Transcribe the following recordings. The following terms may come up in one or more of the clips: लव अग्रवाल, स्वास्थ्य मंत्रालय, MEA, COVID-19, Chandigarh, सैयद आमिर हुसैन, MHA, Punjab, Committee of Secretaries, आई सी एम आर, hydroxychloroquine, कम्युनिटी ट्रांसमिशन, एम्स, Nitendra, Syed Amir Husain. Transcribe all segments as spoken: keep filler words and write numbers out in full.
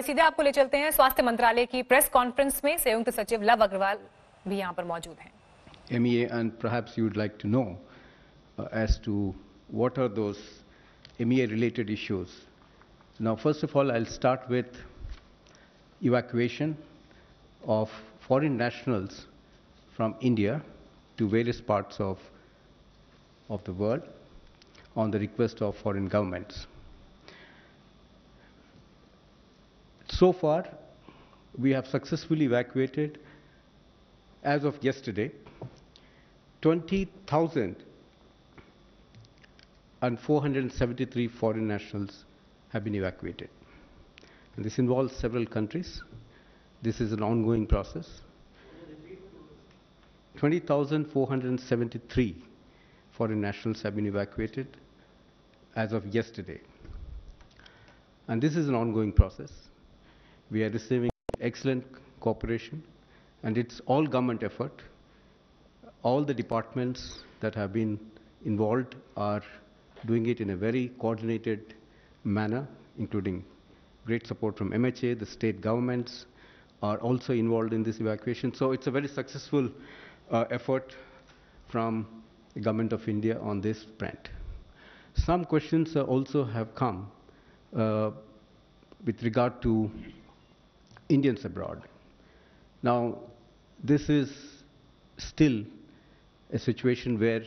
ये सीधे आपको ले चलते हैं स्वास्थ्य मंत्रालय की प्रेस कॉन्फ्रेंस में। संयुक्त सचिव लव अग्रवाल भी यहाँ पर मौजूद हैं। M E A and perhaps you would like to know uh, as to what are those M E A related issues. Now first of all I'll start with evacuation of foreign nationals from India to various parts of of the world on the request of foreign governments. So far we have successfully evacuated as of yesterday twenty thousand four hundred seventy-three foreign nationals have been evacuated. And this involves several countries. This is an ongoing process. twenty thousand four hundred seventy-three foreign nationals have been evacuated as of yesterday. And this is an ongoing process. We are receiving excellent cooperation, and it's all government effort. All the departments that have been involved are doing it in a very coordinated manner, including great support from M H A. The state governments are also involved in this evacuation. So it's a very successful uh, effort from the Government of India on this front. Some questions uh, also have come uh, with regard to Indians abroad. Now, this is still a situation where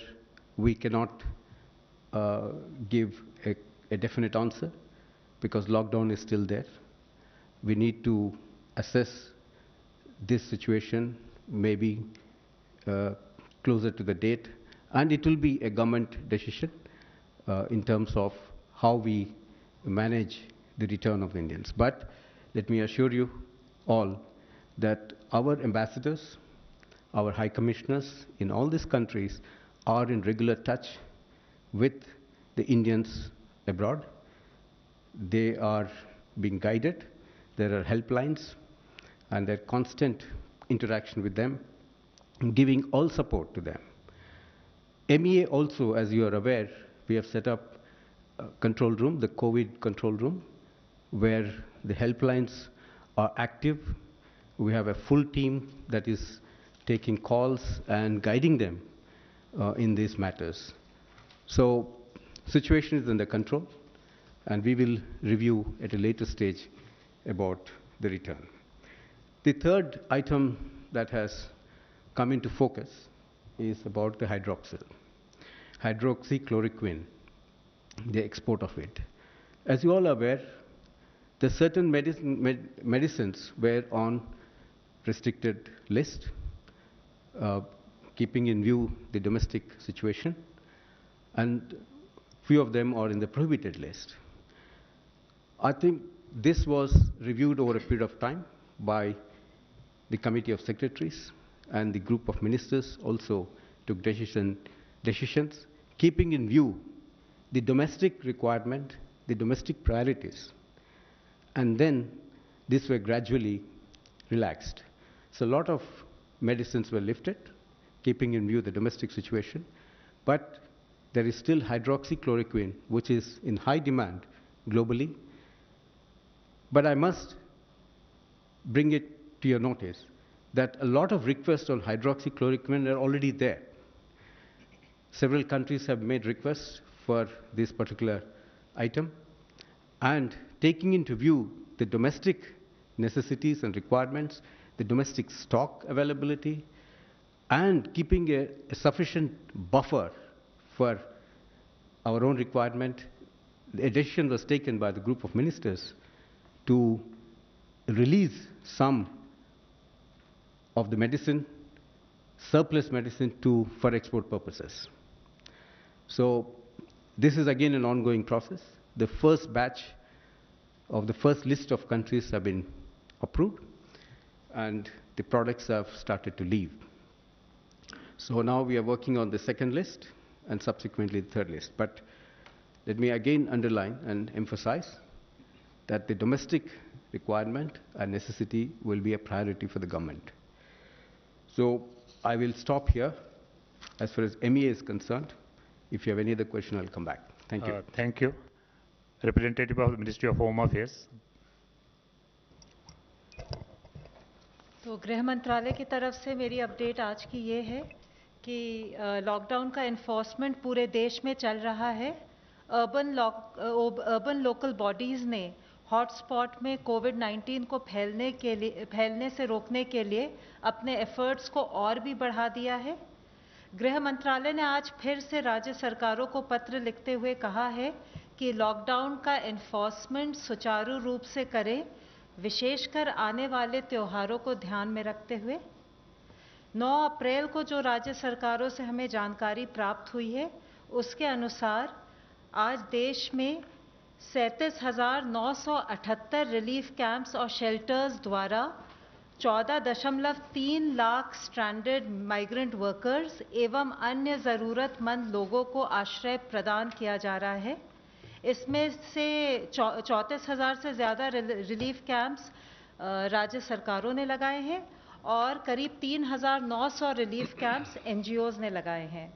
we cannot uh, give a, a definite answer because lockdown is still there. We need to assess this situation maybe uh, closer to the date, and it will be a government decision uh, in terms of how we manage the return of Indians. But let me assure you all that our ambassadors, our high commissioners in all these countries are in regular touch with the Indians abroad. They are being guided. There are helplines, and there are constant interaction with them, giving all support to them. M E A also, as you are aware, we have set up a control room, the COVID control room, where the helplines are active. We have a full team that is taking calls and guiding them uh, in these matters. So situation is under control, and we will review at a later stage about the return. The third item that has come into focus is about the hydroxyl, hydroxychloroquine, the export of it. As you all are aware, the certain medicine, med medicines were on restricted list, Uh, keeping in view the domestic situation, and few of them are in the prohibited list. I think this was reviewed over a period of time by the Committee of Secretaries, and the group of ministers also took decision, decisions, keeping in view the domestic requirement, the domestic priorities, and then these were gradually relaxed. So a lot of medicines were lifted, keeping in view the domestic situation, but there is still hydroxychloroquine, which is in high demand globally. But I must bring it to your notice that a lot of requests on hydroxychloroquine are already there. Several countries have made requests for this particular item, and taking into view the domestic necessities and requirements, the domestic stock availability, and keeping a, a sufficient buffer for our own requirement, a decision was taken by the group of ministers to release some of the medicine, surplus medicine, to, for export purposes. So this is again an ongoing process. The first batch of the first list of countries have been approved, and the products have started to leave. So now we are working on the second list and subsequently the third list. But let me again underline and emphasize that the domestic requirement and necessity will be a priority for the government. So I will stop here as far as M E A is concerned. If you have any other question, I'll come back. Thank you. Uh, thank you. Representative of the Ministry of Home Affairs. तो गृह मंत्रालय की तरफ से मेरी update आज की ये है कि लॉकडाउन का एनफोर्समेंट पूरे देश में चल रहा है। Urban lock urban local bodies ने हॉटस्पॉट में कोविड नाइन्टीन को फैलने के लिए फैलने से रोकने के लिए अपने एफर्ट्स को और भी बढ़ा दिया है। गृह मंत्रालय ने आज फिर से राज्य सरकारों को पत्र लिखते हुए कहा है कि लॉकडाउन का एनफोर्समेंट सुचारू रूप से करें, विशेषकर आने वाले त्योहारों को ध्यान में रखते हुए। नौ अप्रैल को जो राज्य सरकारों से हमें जानकारी प्राप्त हुई है, उसके अनुसार आज देश में सैंतीस हजार नौ सौ अठहत्तर रिलीफ कैंप्स और शेल्टर्स द्वारा चौदह दशमलव तीन लाख स्ट्रैंडेड माइग्रेंट वर्कर्स एवं अन्य ज़रूरतमंद लोगों को आश्रय प्रदान किया जा रहा है। इसमें से चौंतीस हजार से ज़्यादा रिलीफ कैंप्स राज्य सरकारों ने लगाए हैं और करीब तीन हजार नौ सौ रिलीफ कैंप्स एनजीओज़ ने लगाए हैं।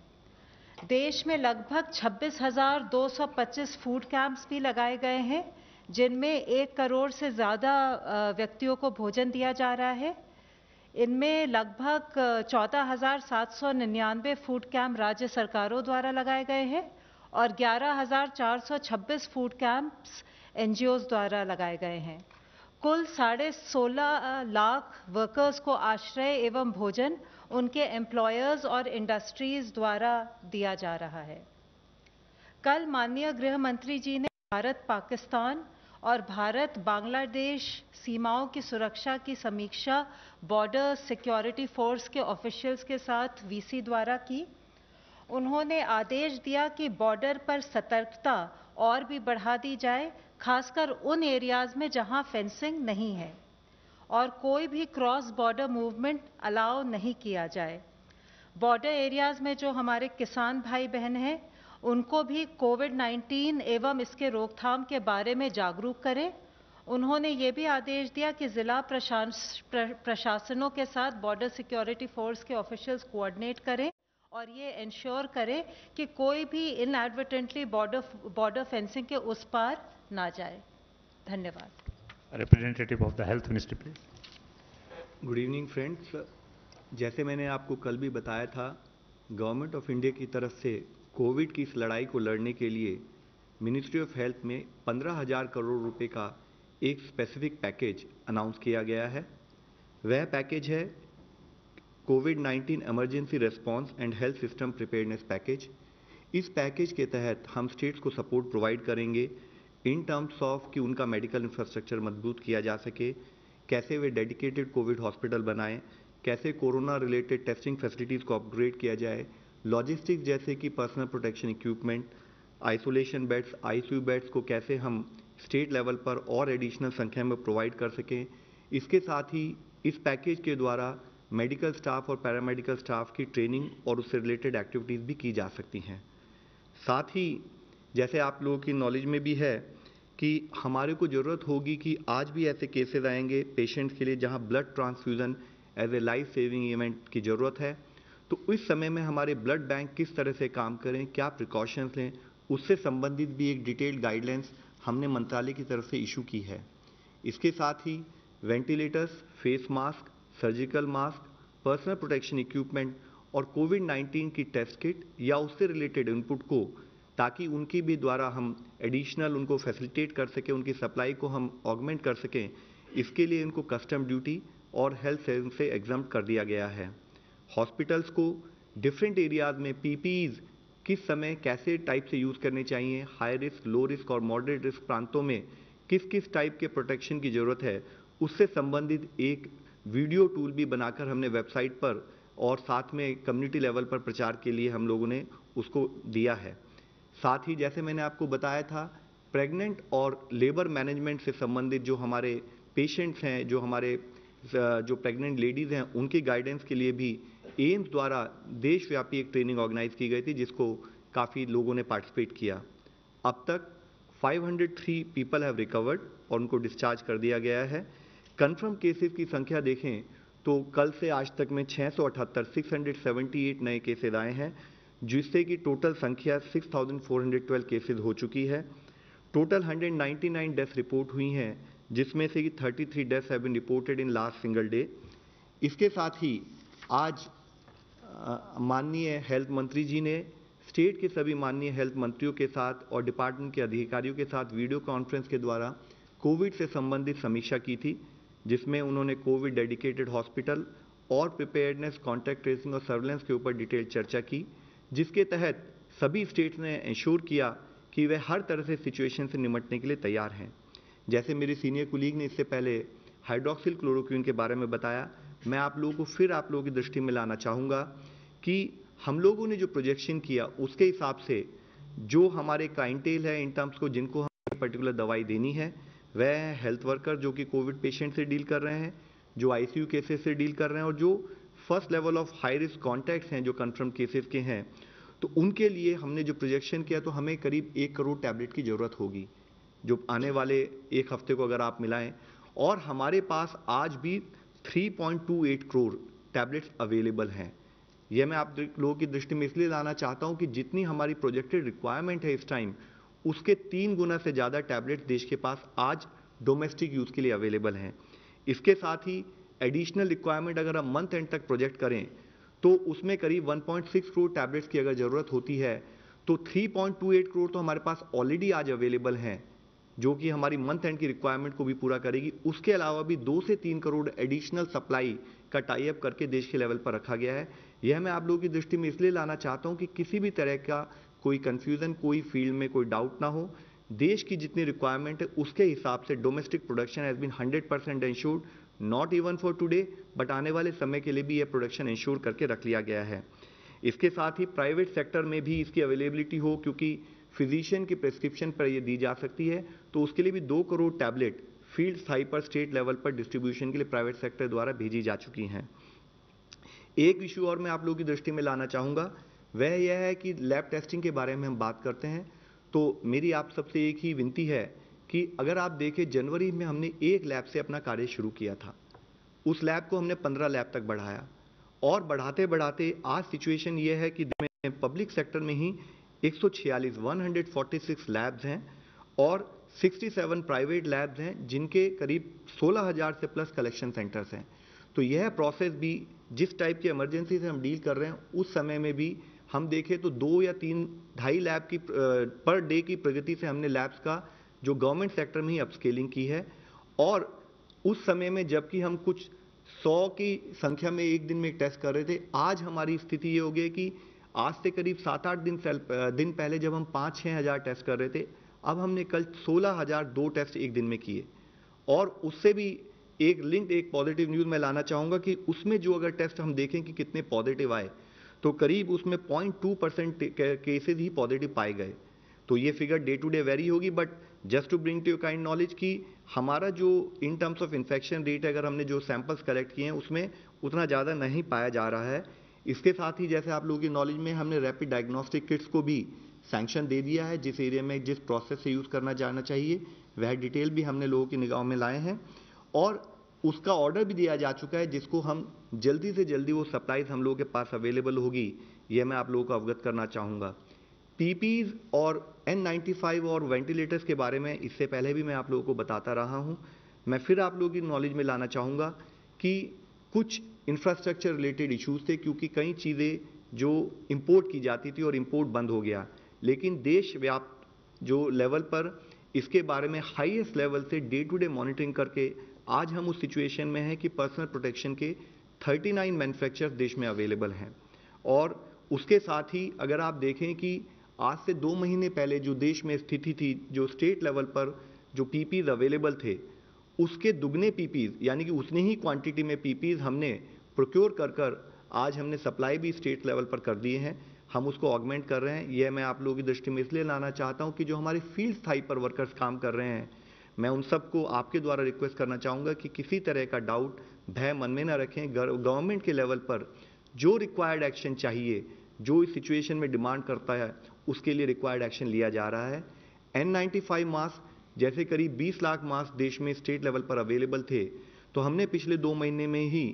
देश में लगभग छब्बीस हजार दो सौ पच्चीस फूड कैंप्स भी लगाए गए हैं, जिनमें एक करोड़ से ज़्यादा व्यक्तियों को भोजन दिया जा रहा है। इनमें लगभग चौदह हजार सात सौ निन्यानवे फूड कैंप राज्य सरकारों द्वारा लगाए गए हैं और ग्यारह हजार चार सौ छब्बीस फूड कैंप्स एनजीओज़ द्वारा लगाए गए हैं। कुल साढ़े सोलह लाख वर्कर्स को आश्रय एवं भोजन उनके एम्प्लॉयर्स और इंडस्ट्रीज द्वारा दिया जा रहा है। कल माननीय गृह मंत्री जी ने भारत पाकिस्तान और भारत बांग्लादेश सीमाओं की सुरक्षा की समीक्षा बॉर्डर सिक्योरिटी फोर्स के ऑफिशियल्स के साथ वीसी द्वारा की। उन्होंने आदेश दिया कि बॉर्डर पर सतर्कता और भी बढ़ा दी जाए, खासकर उन एरियाज में जहां फेंसिंग नहीं है, और कोई भी क्रॉस बॉर्डर मूवमेंट अलाउ नहीं किया जाए। बॉर्डर एरियाज़ में जो हमारे किसान भाई बहन हैं, उनको भी कोविड नाइन्टीन एवं इसके रोकथाम के बारे में जागरूक करें। उन्होंने ये भी आदेश दिया कि ज़िला प्रशासनों के साथ बॉर्डर सिक्योरिटी फोर्स के ऑफिशियल्स कोऑर्डिनेट करें और ये इंश्योर करें कि कोई भी इनएडवर्टेंटली बॉर्डर बॉर्डर फेंसिंग के उस पार ना जाए। धन्यवाद। Representative of the health ministry please. Good evening friends. जैसे मैंने आपको कल भी बताया था, गवर्नमेंट ऑफ इंडिया की तरफ से कोविड की इस लड़ाई को लड़ने के लिए मिनिस्ट्री ऑफ हेल्थ में पंद्रह हज़ार करोड़ रुपए का एक स्पेसिफिक पैकेज अनाउंस किया गया है। वह पैकेज है covid nineteen emergency response and health system preparedness package. इस पैकेज के तहत हम स्टेट्स को सपोर्ट प्रोवाइड करेंगे इन टर्म्स ऑफ कि उनका मेडिकल इंफ्रास्ट्रक्चर मजबूत किया जा सके, कैसे वे डेडिकेटेड कोविड हॉस्पिटल बनाएं, कैसे कोरोना रिलेटेड टेस्टिंग फैसिलिटीज़ को अपग्रेड किया जाए, लॉजिस्टिक्स जैसे कि personal protection equipment, isolation beds, ICU beds को कैसे हम स्टेट लेवल पर और एडिशनल संख्या में प्रोवाइड कर सकें। इसके साथ ही इस पैकेज के द्वारा मेडिकल स्टाफ और पैरामेडिकल स्टाफ की ट्रेनिंग और उससे रिलेटेड एक्टिविटीज़ भी की जा सकती हैं। साथ ही जैसे आप लोगों की नॉलेज में भी है कि हमारे को ज़रूरत होगी कि आज भी ऐसे केसेस आएंगे पेशेंट्स के लिए जहां blood transfusion as a life saving event की ज़रूरत है, तो इस समय में हमारे ब्लड बैंक किस तरह से काम करें, क्या प्रिकॉशंस लें, उससे संबंधित भी एक डिटेल्ड गाइडलाइंस हमने मंत्रालय की तरफ से इशू की है। इसके साथ ही ventilators, face mask, surgical mask, personal protection equipment और कोविड नाइन्टीन की टेस्ट किट या उससे रिलेटेड इनपुट को, ताकि उनकी भी द्वारा हम एडिशनल उनको फैसिलिटेट कर सकें, उनकी सप्लाई को हम ऑगमेंट कर सकें। इसके लिए इनको कस्टम ड्यूटी और हेल्थ सेविंग से एग्जम्प्ट कर दिया गया है। हॉस्पिटल्स को डिफरेंट एरियाज़ में पीपीईज किस समय कैसे टाइप से यूज़ करने चाहिए, हाई रिस्क, लो रिस्क और मॉडरेट रिस्क प्रांतों में किस किस टाइप के प्रोटेक्शन की ज़रूरत है, उससे संबंधित एक वीडियो टूल भी बनाकर हमने वेबसाइट पर और साथ में कम्युनिटी लेवल पर प्रचार के लिए हम लोगों ने उसको दिया है। साथ ही जैसे मैंने आपको बताया था, प्रेग्नेंट और लेबर मैनेजमेंट से संबंधित जो हमारे पेशेंट्स हैं, जो हमारे जो प्रेग्नेंट लेडीज़ हैं, उनकी गाइडेंस के लिए भी एम्स द्वारा देशव्यापी एक ट्रेनिंग ऑर्गेनाइज की गई थी, जिसको काफ़ी लोगों ने पार्टिसिपेट किया। अब तक five hundred three people have recovered और उनको डिस्चार्ज कर दिया गया है। कन्फर्म केसेस की संख्या देखें तो कल से आज तक में छः सौ अठहत्तर सिक्स हंड्रेड सेवेंटी एट नए केसेज आए हैं, जिससे कि टोटल संख्या six thousand four hundred twelve cases हो चुकी है। Total one ninety nine death report हुई हैं, जिसमें से कि thirty three deaths have been reported in last single day. इसके साथ ही आज माननीय हेल्थ मंत्री जी ने स्टेट के सभी माननीय हेल्थ मंत्रियों के साथ और डिपार्टमेंट के अधिकारियों के साथ वीडियो कॉन्फ्रेंस के द्वारा कोविड से संबंधित समीक्षा की थी, जिसमें उन्होंने कोविड डेडिकेटेड हॉस्पिटल और प्रिपेयर्डनेस, कॉन्टैक्ट ट्रेसिंग और सर्वेलेंस के ऊपर डिटेल चर्चा की, जिसके तहत सभी स्टेट्स ने इंश्योर किया कि वे हर तरह से सिचुएशन से निपटने के लिए तैयार हैं। जैसे मेरे सीनियर कुलीग ने इससे पहले हाइड्रोक्सिल क्लोरोक्विन के बारे में बताया, मैं आप लोगों को फिर आप लोगों की दृष्टि में लाना चाहूँगा कि हम लोगों ने जो प्रोजेक्शन किया उसके हिसाब से जो हमारे क्लाइंटेल है इन टर्म्स को जिनको हमें पर्टिकुलर दवाई देनी है, वह हेल्थ वर्कर जो कि कोविड पेशेंट से डील कर रहे हैं, जो आईसीयू केसेस से डील कर रहे हैं और जो first level of high risk contacts हैं जो कन्फर्म केसेस के हैं, तो उनके लिए हमने जो प्रोजेक्शन किया तो हमें करीब एक करोड़ टैबलेट की ज़रूरत होगी जो आने वाले एक हफ्ते को अगर आप मिलाएं। और हमारे पास आज भी तीन पॉइंट दो आठ करोड़ टैबलेट्स अवेलेबल हैं। यह मैं आप लोगों की दृष्टि में इसलिए लाना चाहता हूं कि जितनी हमारी प्रोजेक्टेड रिक्वायरमेंट है इस टाइम, उसके तीन गुना से ज़्यादा टैबलेट्स देश के पास आज डोमेस्टिक यूज़ के लिए अवेलेबल हैं। इसके साथ ही एडिशनल रिक्वायरमेंट अगर हम मंथ एंड तक प्रोजेक्ट करें तो उसमें करीब एक पॉइंट छह करोड़ टैबलेट्स की अगर ज़रूरत होती है तो तीन पॉइंट दो आठ करोड़ तो हमारे पास ऑलरेडी आज अवेलेबल हैं, जो कि हमारी मंथ एंड की रिक्वायरमेंट को भी पूरा करेगी। उसके अलावा भी दो से तीन करोड़ एडिशनल सप्लाई का टाई अप करके देश के लेवल पर रखा गया है। यह मैं आप लोगों की दृष्टि में इसलिए लाना चाहता हूं कि किसी भी तरह का कोई कंफ्यूजन, कोई फील्ड में कोई डाउट ना हो। देश की जितनी रिक्वायरमेंट है उसके हिसाब से domestic production has been hundred percent ensured, not even for today but आने वाले समय के लिए भी यह प्रोडक्शन इंश्योर करके रख लिया गया है। इसके साथ ही प्राइवेट सेक्टर में भी इसकी अवेलेबिलिटी हो, क्योंकि फिजिशियन की प्रिस्क्रिप्शन पर यह दी जा सकती है, तो उसके लिए भी दो करोड़ टैबलेट फील्ड स्थाई पर स्टेट लेवल पर डिस्ट्रीब्यूशन के लिए प्राइवेट सेक्टर द्वारा भेजी जा चुकी हैं। एक इशू और मैं आप लोगों की दृष्टि में लाना चाहूँगा, वह यह है कि लैब टेस्टिंग के बारे में हम बात करते हैं तो मेरी आप सबसे एक ही विनती है कि अगर आप देखें जनवरी में हमने एक लैब से अपना कार्य शुरू किया था, उस लैब को हमने पंद्रह लैब तक बढ़ाया और बढ़ाते बढ़ाते आज सिचुएशन ये है कि पब्लिक सेक्टर में ही एक सौ छियालीस लैब्स हैं और सड़सठ प्राइवेट लैब्स हैं जिनके करीब सोलह हज़ार से प्लस कलेक्शन सेंटर्स हैं। तो यह प्रोसेस भी जिस टाइप की इमरजेंसी से हम डील कर रहे हैं उस समय में भी हम देखें तो दो या तीन ढाई लैब की पर डे की प्रगति से हमने लैब्स का जो गवर्नमेंट सेक्टर में ही अपस्केलिंग की है। और उस समय में जबकि हम कुछ सौ की संख्या में एक दिन में टेस्ट कर रहे थे, आज हमारी स्थिति ये हो गई कि आज से करीब सात आठ दिन दिन पहले जब हम पाँच छः हज़ार टेस्ट कर रहे थे, अब हमने कल सोलह हज़ार दो टेस्ट एक दिन में किए। और उससे भी एक लिंक्ड एक पॉजिटिव न्यूज़ मैं लाना चाहूँगा कि उसमें जो अगर टेस्ट हम देखें कि कितने पॉजिटिव आए तो करीब उसमें पॉइंट टू परसेंट केसेज ही पॉजिटिव पाए गए। तो ये figure day to day vary होगी but just to bring to your kind knowledge कि हमारा जो in terms of infection rate अगर हमने जो सैंपल्स कलेक्ट किए हैं उसमें उतना ज़्यादा नहीं पाया जा रहा है। इसके साथ ही जैसे आप लोगों की नॉलेज में हमने रैपिड डायग्नोस्टिक किट्स को भी सैंक्शन दे दिया है, जिस एरिया में जिस प्रोसेस से यूज़ करना जाना चाहिए वह डिटेल भी हमने लोगों की निगाह में लाए हैं और उसका ऑर्डर भी दिया जा चुका है, जिसको हम जल्दी से जल्दी वो सप्लाईज हम लोगों के पास अवेलेबल होगी। यह मैं आप लोगों को अवगत करना चाहूँगा। पीपीज और एन नाइन्टी फाइव और वेंटिलेटर्स के बारे में इससे पहले भी मैं आप लोगों को बताता रहा हूँ। मैं फिर आप लोगों की नॉलेज में लाना चाहूँगा कि कुछ इंफ्रास्ट्रक्चर रिलेटेड इश्यूज थे, क्योंकि कई चीज़ें जो इंपोर्ट की जाती थी और इंपोर्ट बंद हो गया, लेकिन देश व्याप्त जो लेवल पर इसके बारे में हाईएस्ट लेवल से डे टू डे मॉनिटरिंग करके आज हम उस सिचुएशन में हैं कि पर्सनल प्रोटेक्शन के उनतालीस मैन्युफैक्चरर्स देश में अवेलेबल हैं। और उसके साथ ही अगर आप देखें कि आज से दो महीने पहले जो देश में स्थिति थी, जो स्टेट लेवल पर जो पीपीज अवेलेबल थे उसके दुगने पीपीज यानी कि उतनी ही क्वांटिटी में पीपीज हमने प्रोक्योर कर कर आज हमने सप्लाई भी स्टेट लेवल पर कर दिए हैं, हम उसको ऑगमेंट कर रहे हैं। यह मैं आप लोगों की दृष्टि में इसलिए लाना चाहता हूं कि जो हमारे फील्ड स्थाई पर वर्कर्स काम कर रहे हैं, मैं उन सबको आपके द्वारा रिक्वेस्ट करना चाहूँगा कि किसी तरह का डाउट भय मन में ना रखें। गवर्नमेंट के लेवल पर जो रिक्वायर्ड एक्शन चाहिए, जो इस सिचुएशन में डिमांड करता है, उसके लिए रिक्वायर्ड एक्शन लिया जा रहा है। एन नाइन्टी फाइव मास्क जैसे करीब बीस लाख मास्क देश में स्टेट लेवल पर अवेलेबल थे, तो हमने पिछले दो महीने में ही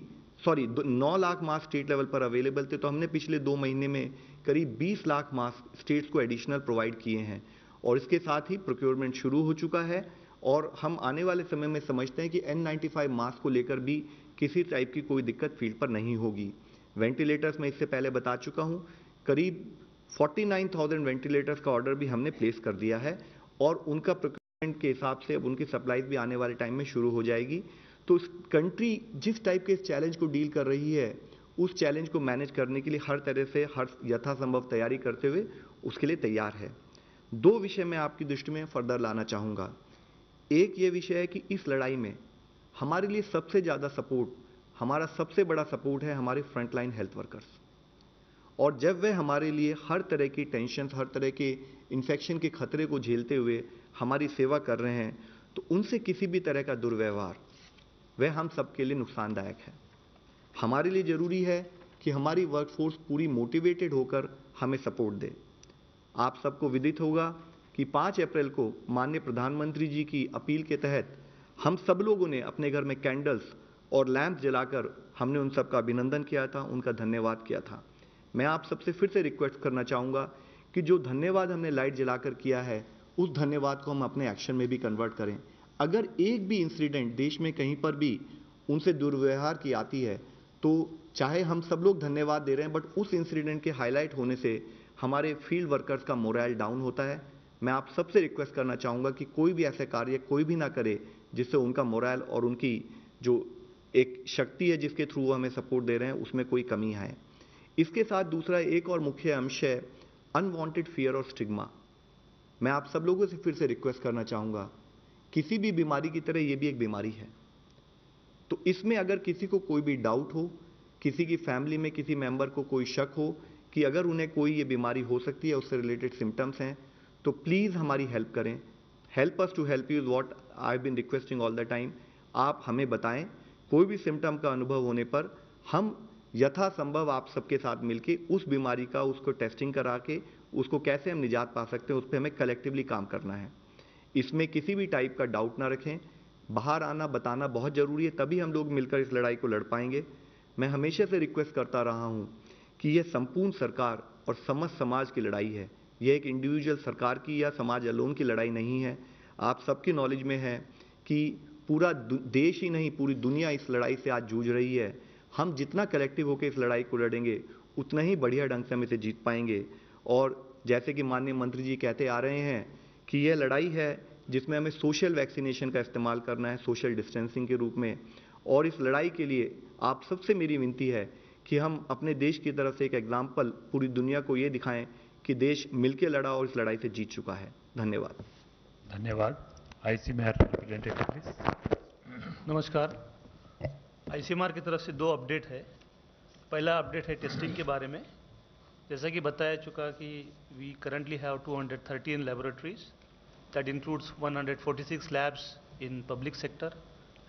सॉरी नौ लाख मास्क स्टेट लेवल पर अवेलेबल थे, तो हमने पिछले दो महीने में करीब बीस लाख मास्क स्टेट्स को एडिशनल प्रोवाइड किए हैं। और इसके साथ ही प्रोक्योरमेंट शुरू हो चुका है और हम आने वाले समय में समझते हैं कि एन नाइन्टी फाइव मास्क को लेकर भी किसी टाइप की कोई दिक्कत फील्ड पर नहीं होगी। वेंटिलेटर्स मैं इससे पहले बता चुका हूँ, करीब उनचास हज़ार वेंटिलेटर्स का ऑर्डर भी हमने प्लेस कर दिया है और उनका प्रोक्योरमेंट के हिसाब से अब उनकी सप्लाईज भी आने वाले टाइम में शुरू हो जाएगी। तो कंट्री जिस टाइप के इस चैलेंज को डील कर रही है, उस चैलेंज को मैनेज करने के लिए हर तरह से हर यथासंभव तैयारी करते हुए उसके लिए तैयार है। दो विषय मैं आपकी दृष्टि में फर्दर लाना चाहूँगा। एक ये विषय है कि इस लड़ाई में हमारे लिए सबसे ज़्यादा सपोर्ट, हमारा सबसे बड़ा सपोर्ट है हमारे फ्रंटलाइन हेल्थ वर्कर्स, और जब वे हमारे लिए हर तरह की टेंशन, हर तरह के इन्फेक्शन के खतरे को झेलते हुए हमारी सेवा कर रहे हैं, तो उनसे किसी भी तरह का दुर्व्यवहार वह हम सबके लिए नुकसानदायक है। हमारे लिए ज़रूरी है कि हमारी वर्कफोर्स पूरी मोटिवेटेड होकर हमें सपोर्ट दे। आप सबको विदित होगा कि पाँच अप्रैल को माननीय प्रधानमंत्री जी की अपील के तहत हम सब लोगों ने अपने घर में कैंडल्स और लैंप जलाकर हमने उन सबका अभिनंदन किया था, उनका धन्यवाद किया था। मैं आप सबसे फिर से रिक्वेस्ट करना चाहूँगा कि जो धन्यवाद हमने लाइट जलाकर किया है, उस धन्यवाद को हम अपने एक्शन में भी कन्वर्ट करें। अगर एक भी इंसिडेंट देश में कहीं पर भी उनसे दुर्व्यवहार की आती है, तो चाहे हम सब लोग धन्यवाद दे रहे हैं, बट उस इंसिडेंट के हाईलाइट होने से हमारे फील्ड वर्कर्स का मोरल डाउन होता है। मैं आप सबसे रिक्वेस्ट करना चाहूँगा कि कोई भी ऐसे कार्य कोई भी ना करे जिससे उनका मोरल और उनकी जो एक शक्ति है जिसके थ्रू हमें सपोर्ट दे रहे हैं, उसमें कोई कमी आए। इसके साथ दूसरा एक और मुख्य अंश है अनवांटेड फियर और स्टिग्मा। मैं आप सब लोगों से फिर से रिक्वेस्ट करना चाहूँगा, किसी भी बीमारी की तरह ये भी एक बीमारी है, तो इसमें अगर किसी को कोई भी डाउट हो, किसी की फैमिली में किसी मेंबर को कोई शक हो कि अगर उन्हें कोई ये बीमारी हो सकती है, उससे रिलेटेड सिम्टम्स हैं, तो प्लीज़ हमारी हेल्प करें। Help us to help you is what I have been requesting all the time. आप हमें बताएं, कोई भी सिम्टम का अनुभव होने पर हम यथासंभव आप सबके साथ मिलके उस बीमारी का उसको टेस्टिंग करा के उसको कैसे हम निजात पा सकते हैं, उस पर हमें कलेक्टिवली काम करना है। इसमें किसी भी टाइप का डाउट ना रखें, बाहर आना बताना बहुत ज़रूरी है, तभी हम लोग मिलकर इस लड़ाई को लड़ पाएंगे। मैं हमेशा से रिक्वेस्ट करता रहा हूँ कि यह संपूर्ण सरकार और समस्त समाज की लड़ाई है। यह एक इंडिविजुअल सरकार की या समाज अलोन की लड़ाई नहीं है। आप सबकी नॉलेज में है कि पूरा देश ही नहीं, पूरी दुनिया इस लड़ाई से आज जूझ रही है। हम जितना कलेक्टिव होकर इस लड़ाई को लड़ेंगे, उतना ही बढ़िया ढंग से हम इसे जीत पाएंगे। और जैसे कि माननीय मंत्री जी कहते आ रहे हैं कि यह लड़ाई है जिसमें हमें सोशल वैक्सीनेशन का इस्तेमाल करना है, सोशल डिस्टेंसिंग के रूप में। और इस लड़ाई के लिए आप सबसे मेरी विनती है कि हम अपने देश की तरफ से एक एग्जाम्पल पूरी दुनिया को ये दिखाएं कि देश मिलकर लड़ा और इस लड़ाई से जीत चुका है। धन्यवाद। धन्यवाद। आई सी एम आर representative please. नमस्कार। आई सी एम आर की तरफ से दो अपडेट है। पहला अपडेट है टेस्टिंग के बारे में। जैसा कि बताया चुका कि we currently have two hundred thirteen laboratories that includes one hundred forty-six labs in public sector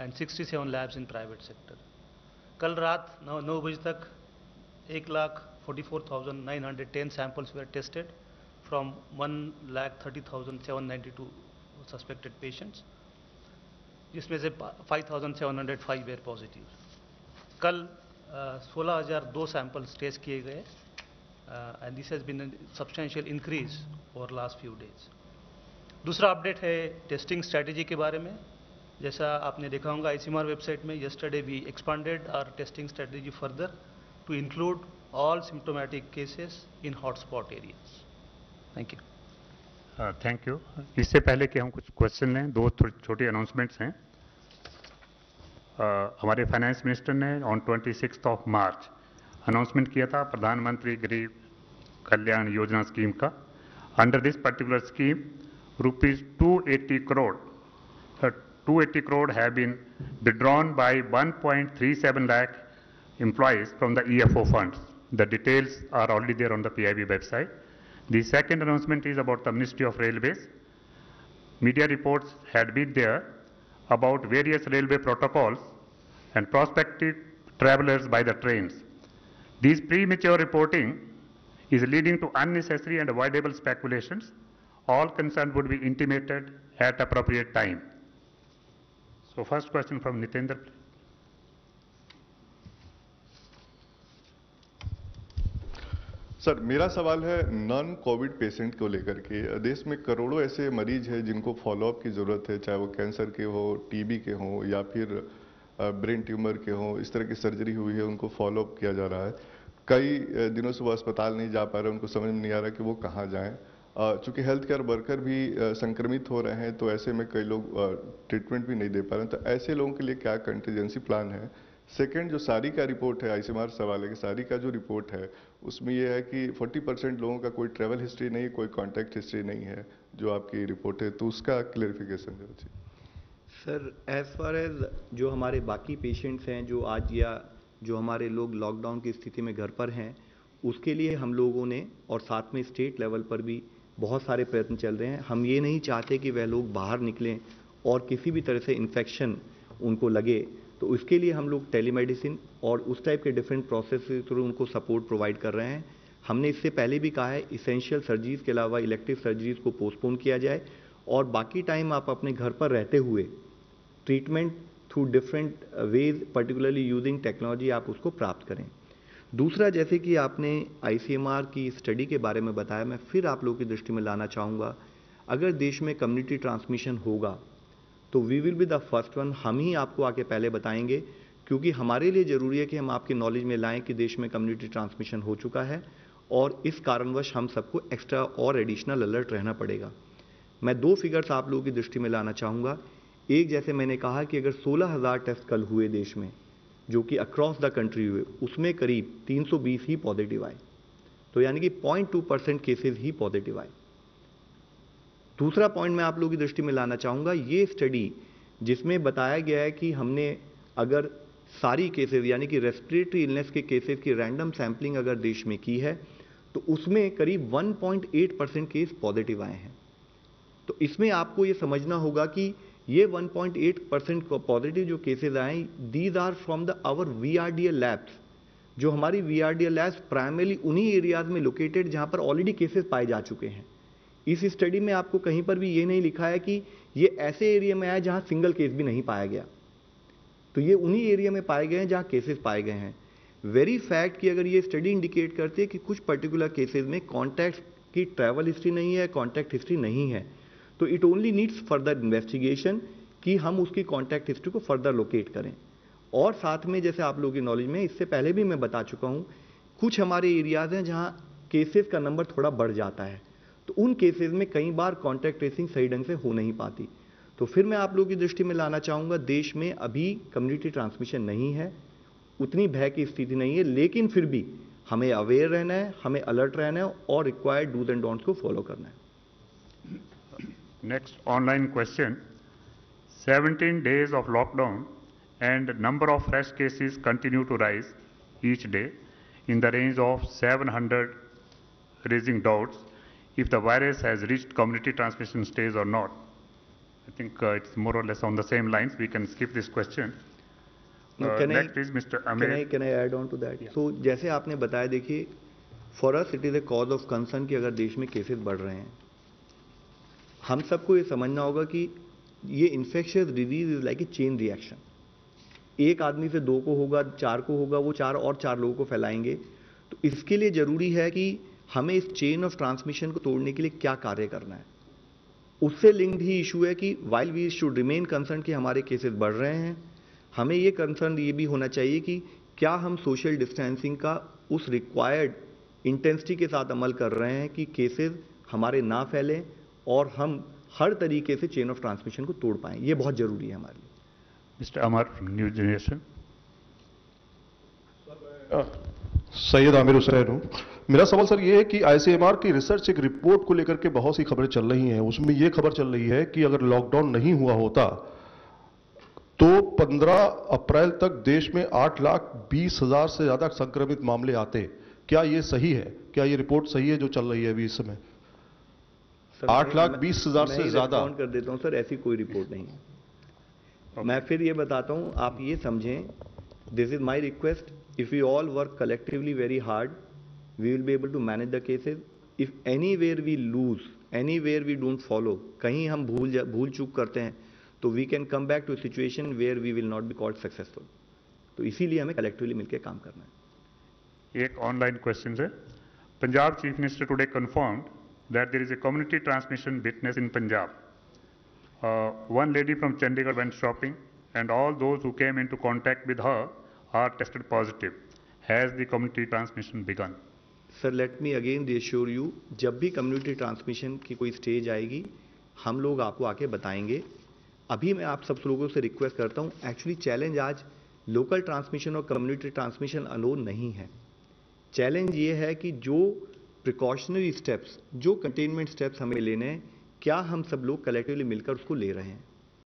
and sixty-seven labs in private sector। कल रात नौ नौ बजे तक एक lakh forty four thousand nine hundred ten samples were tested from one lakh thirty thousand seven ninety two suspected patients, जिसमें से five thousand seven hundred five were positive. कल सोलह हज़ार दो सैम्पल्स टेस्ट किए गए Uh, and this has been a substantial increase over last few days। दूसरा update है टेस्टिंग स्ट्रैटेजी के बारे में। जैसा आपने देखा होगा आई सी एम आर website में, yesterday we expanded our testing strategy further to include all symptomatic cases in hotspot areas। Thank you। Thank you. इससे पहले कि हम कुछ क्वेश्चन लें, दो छोटे अनाउंसमेंट्स हैं। uh, हमारे फाइनेंस मिनिस्टर ने on twenty six of March announcement किया था प्रधानमंत्री गरीब कल्याण योजना स्कीम का। Under this particular scheme rupees two eighty crore have been withdrawn by one point three seven lakh employees from the E F O funds. The details are already there on the P I B website. The second announcement is about the ministry of railways. Media reports had been there about various railway protocols and prospective travellers by the trains. This premature reporting is leading to unnecessary and avoidable speculations. All concerned would be intimated at appropriate time. So first question from Nitendra. Sir मेरा सवाल है non Covid patient को लेकर के। देश में करोड़ों ऐसे मरीज हैं जिनको फॉलोअप की ज़रूरत है, चाहे वो कैंसर के हो, टीबी के हो या फिर ब्रेन ट्यूमर के हो। इस तरह की सर्जरी हुई है, उनको फॉलोअप किया जा रहा है। कई दिनों से वो अस्पताल नहीं जा पा रहे, उनको समझ में नहीं आ रहा कि वो कहाँ जाएँ। चूँकि हेल्थ केयर वर्कर भी संक्रमित हो रहे हैं तो ऐसे में कई लोग ट्रीटमेंट भी नहीं दे पा रहे हैं, तो ऐसे लोगों के लिए क्या कंटीजेंसी प्लान है? सेकेंड, जो सारी का रिपोर्ट है, आईसीएमआर सवाल है कि सारी का जो रिपोर्ट है उसमें यह है कि चालीस परसेंट लोगों का कोई ट्रैवल हिस्ट्री नहीं, कोई कांटेक्ट हिस्ट्री नहीं है जो आपकी रिपोर्ट है, तो उसका क्लेरिफिकेशन दो जी। सर एज फार एज जो हमारे बाकी पेशेंट्स हैं जो आज या जो हमारे लोग लॉकडाउन की स्थिति में घर पर हैं, उसके लिए हम लोगों ने और साथ में स्टेट लेवल पर भी बहुत सारे प्रयत्न चल रहे हैं। हम ये नहीं चाहते कि वह लोग बाहर निकलें और किसी भी तरह से इन्फेक्शन उनको लगे, तो उसके लिए हम लोग टेलीमेडिसिन और उस टाइप के डिफरेंट प्रोसेस के थ्रू उनको सपोर्ट प्रोवाइड कर रहे हैं। हमने इससे पहले भी कहा है इसेंशियल सर्जरीज के अलावा इलेक्टिव सर्जरीज को पोस्टपोन किया जाए और बाकी टाइम आप अपने घर पर रहते हुए treatment through different ways particularly using technology आप उसको प्राप्त करें। दूसरा, जैसे कि आपने आईसीएमआर की स्टडी के बारे में बताया, मैं फिर आप लोगों की दृष्टि में लाना चाहूँगा, अगर देश में कम्युनिटी ट्रांसमिशन होगा तो we will be the first one, हम ही आपको आके पहले बताएंगे, क्योंकि हमारे लिए ज़रूरी है कि हम आपके नॉलेज में लाएं कि देश में कम्युनिटी ट्रांसमिशन हो चुका है और इस कारणवश हम सबको एक्स्ट्रा और एडिशनल अलर्ट रहना पड़ेगा। मैं दो फिगर्स आप लोगों की दृष्टि में लाना चाहूँगा। एक, जैसे मैंने कहा कि अगर सोलह हज़ार टेस्ट कल हुए देश में, जो कि अक्रॉस द कंट्री हुए, उसमें करीब तीन सौ बीस ही पॉजिटिव आए, तो यानी कि पॉइंट टू परसेंट केसेज ही पॉजिटिव आए। दूसरा पॉइंट मैं आप लोगों की दृष्टि में लाना चाहूँगा, ये स्टडी जिसमें बताया गया है कि हमने अगर सारी केसेस यानी कि रेस्पिरेटरी इलनेस के केसेस की रैंडम सैम्पलिंग अगर देश में की है तो उसमें करीब one point eight percent case positive आए हैं। तो इसमें आपको ये समझना होगा कि ये one point eight percent positive जो केसेज आए, these are from the our V R D L labs, जो हमारी V R D L labs primarily उन्हीं एरियाज में लोकेटेड जहाँ पर ऑलरेडी केसेज पाए जा चुके हैं। इस स्टडी में आपको कहीं पर भी ये नहीं लिखा है कि ये ऐसे एरिया में आया जहाँ सिंगल केस भी नहीं पाया गया, तो ये उन्हीं एरिया में पाए गए हैं जहाँ केसेस पाए गए हैं। वेरी फैक्ट कि अगर ये स्टडी इंडिकेट करती है कि कुछ पर्टिकुलर केसेस में कॉन्टैक्ट की ट्रैवल हिस्ट्री नहीं है, कॉन्टैक्ट हिस्ट्री नहीं है, तो it only needs further investigation कि हम उसकी कॉन्टैक्ट हिस्ट्री को फर्दर लोकेट करें। और साथ में, जैसे आप लोगों की नॉलेज में इससे पहले भी मैं बता चुका हूँ, कुछ हमारे एरियाज़ हैं जहाँ केसेस का नंबर थोड़ा बढ़ जाता है, तो उन केसेस में कई बार कॉन्टैक्ट ट्रेसिंग सही ढंग से हो नहीं पाती। तो फिर मैं आप लोगों की दृष्टि में लाना चाहूँगा, देश में अभी कम्युनिटी ट्रांसमिशन नहीं है, उतनी भय की स्थिति नहीं है, लेकिन फिर भी हमें अवेयर रहना है, हमें अलर्ट रहना है और रिक्वायर्ड डूज एंड डोंट्स को फॉलो करना है। Next online question, seventeen days of lockdown and number of fresh cases continue to rise each day in the range of seven hundred raising doubts if the virus has reached community transmission stage or not. I think uh, it's more or less on the same lines. We can skip this question. No, uh, can next I, is Mister Amir. Can I, can I add on to that? Yeah. So, जैसे आपने बताया, देखिए, for us it is a cause of concern कि अगर देश में cases बढ़ रहे हैं, हम सबको ये समझना होगा कि ये infectious disease is like a chain reaction. एक आदमी से दो को होगा, चार को होगा, वो चार और चार लोगों को फैलाएंगे। तो इसके लिए ज़रूरी है कि हमें इस चेन ऑफ ट्रांसमिशन को तोड़ने के लिए क्या कार्य करना है। उससे लिंक्ड ही इशू है कि while we should remain concern कि हमारे केसेस बढ़ रहे हैं, हमें ये कंसर्न ये भी होना चाहिए कि क्या हम सोशल डिस्टेंसिंग का उस रिक्वायर्ड इंटेंसिटी के साथ अमल कर रहे हैं कि केसेस हमारे ना फैलें और हम हर तरीके से चेन ऑफ ट्रांसमिशन को तोड़ पाएँ। ये बहुत ज़रूरी है हमारे लिए। Mister Amar from new generation. सैयद आमिर हुसैन हूँ। मेरा सवाल सर ये है कि आईसीएमआर की रिसर्च एक रिपोर्ट को लेकर के बहुत सी खबरें चल रही हैं, उसमें ये खबर चल रही है कि अगर लॉकडाउन नहीं हुआ होता तो पंद्रह अप्रैल तक देश में आठ लाख बीस हजार से ज़्यादा संक्रमित मामले आते। क्या ये सही है? क्या ये रिपोर्ट सही है जो चल रही है अभी इस समय? आठ लाख बीस हजार से ज़्यादा कर देता हूँ सर, ऐसी कोई रिपोर्ट नहीं है। मैं फिर ये बताता हूँ, आप ये समझें, this is my request, if we all work collectively very hard we will be able to manage the cases. If anywhere we lose, anywhere we don't follow, kahin hum bhool bhool chook karte hain to we can come back to a situation where we will not be called successful. To isliye hame collectively milke kaam karna hai. Ek online question hai, Punjab Chief Minister today confirmed that there is a community transmission witness in Punjab. Uh, one lady from Chandigarh went shopping, and all those who came into contact with her are tested positive. Has the community transmission begun? Sir, let me again reassure you, जब भी community transmission की कोई stage आएगी, हम लोग आपको आके बताएंगे. अभी मैं आप सब लोगों से request करता हूँ. Actually challenge आज local transmission और community transmission alone नहीं है. Challenge ये है कि जो precautionary steps, जो containment steps हमें लेने हैं, क्या हम सब लोग collectively मिलकर उसको ले रहे हैं.